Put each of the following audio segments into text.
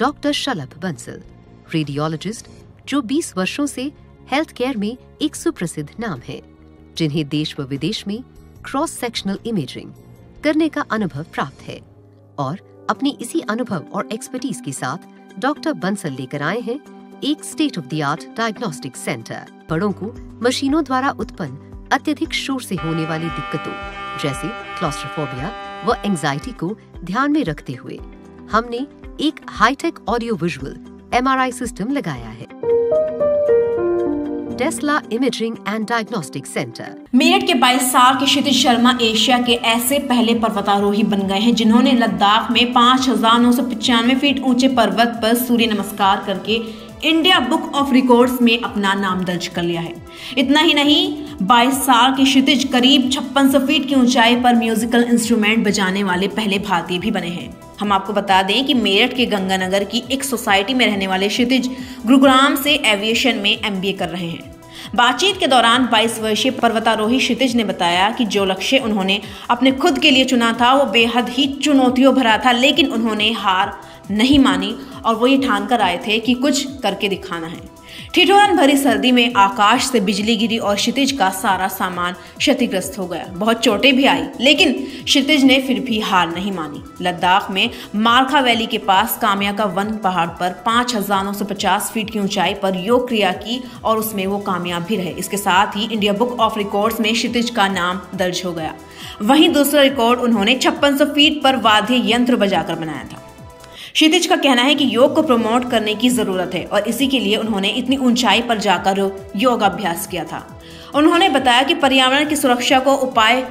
Doctor शलभ Bansal, radiologist जो 20 वर्षों से हेल्थ केयर में एक सुप्रसिद्ध नाम है, जिन्हें देश व विदेश में क्रॉस सेक्शनल इमेजिंग करने का अनुभव प्राप्त है। और अपने इसी अनुभव और एक्सपर्टीज के साथ डॉक्टर बंसल लेकर आए हैं एक state of the art diagnostic centre, बड़ों को मशीनों द्वारा उत्पन्न अत्यधिक शोर से होने वाली दिक्कतों जैसे क्लॉस्ट्रोफोबिया व एंजाइटी को ध्यान में रखते हुए हमने एक hi tech audio visual MRI system लगाया है। Tesla imaging and diagnostic centre. Meerut के 22 साल के क्षितिज शर्मा एशिया के ऐसे पहले पर्वतारोही बन गए हैं जिन्होंने लद्दाख में 5,995 फीट ऊंचे पर्वत पर सूर्य नमस्कार करके इंडिया बुक ऑफ रिकॉर्ड्स में अपना नाम दर्ज कर लिया है। इतना ही नहीं, 22 साल के क्षितिज करीब 5600 फीट की ऊंचाई पर म्यूजिकल इंस्ट्रूमेंट बजाने वाले पहले भारतीय भी बने हैं। हम आपको बता दें कि मेरठ के गंगानगर की एक सोसाइटी में रहने वाले क्षितिज गुरुग्राम से एविएशन में MBA कर रहे हैं। बातचीत के दौरान 22 वर्षीय पर्वतारोही क्षितिज ने बताया कि जो लक्ष्य उन्होंने अपने खुद के लिए चुना था वो बेहद ही चुनौतियों भरा था, लेकिन उन्होंने हार नहीं मानी और वो ये ठान कर आए थे कि कुछ करके दिखाना है। ठिठुरन भरी सर्दी में आकाश से बिजली गिरी और क्षितिज का सारा सामान क्षतिग्रस्त हो गया। बहुत चोटें भी आई, लेकिन क्षितिज ने फिर भी हार नहीं मानी। लद्दाख में मार्खा वैली के पास कामिया का वन पहाड़ पर 5,950 फीट की ऊंचाई पर योग क्रिया की और उसमें वो कामयाब भी रहे। इसके साथ ही इंडिया बुक ऑफ रिकॉर्ड्स में क्षितिज का नाम दर्ज हो गया। वहीं दूसरा रिकॉर्ड उन्होंने 5600 फीट पर वाद्य यंत्र बजाकर बनाया था। क्षितिज का कहना है कि योग को प्रमोट करने की ज़रूरत है और इसी के लिए उन्होंने इतनी ऊंचाई पर जाकर योग अभ्यास किया था। उन्होंने बताया कि पर्यावरण की सुरक्षा को उपाय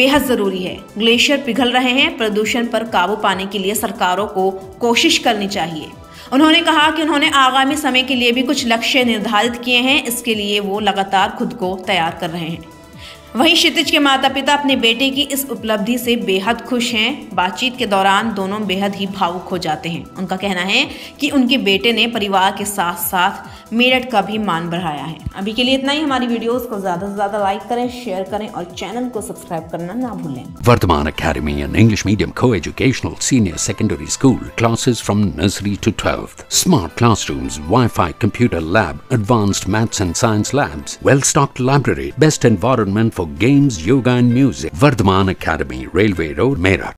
बेहद ज़रूरी है। ग्लेशियर पिघल रहे हैं, प्रदूषण पर काबू पाने के लिए सरकारों को कोशिश करनी चाहिए। उन्होंने कहा कि उन्होंने आगामी समय के लिए भी कुछ लक्ष्य निर्धारित किए हैं, इसके लिए वो लगातार खुद को तैयार कर रहे हैं। वहीं क्षितिज के माता पिता अपने बेटे की इस उपलब्धि से बेहद खुश हैं। बातचीत के दौरान दोनों बेहद ही भावुक हो जाते हैं। उनका कहना है कि उनके बेटे ने परिवार के साथ साथ मेरठ का भी मान बढ़ाया है। अभी के लिए इतना ही। हमारी वीडियोस को ज़्यादा से ज़्यादा लाइक करें, शेयर करें और चैनल को सब्सक्राइब करना ना भूलें। Vardhaman academy and English medium coeducational senior secondary school classes from nursery to 12th, smart classrooms, Wi-Fi, computer lab, advanced maths and science labs, well-stocked library, best environment for games, yoga and music. Vardhaman Academy, Railway Road, Meerut.